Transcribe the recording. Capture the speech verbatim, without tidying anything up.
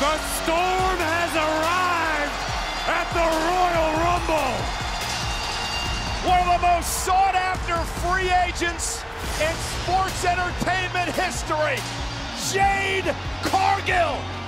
The storm has arrived at the Royal Rumble. One of the most sought-after free agents in sports entertainment history, Jade Cargill.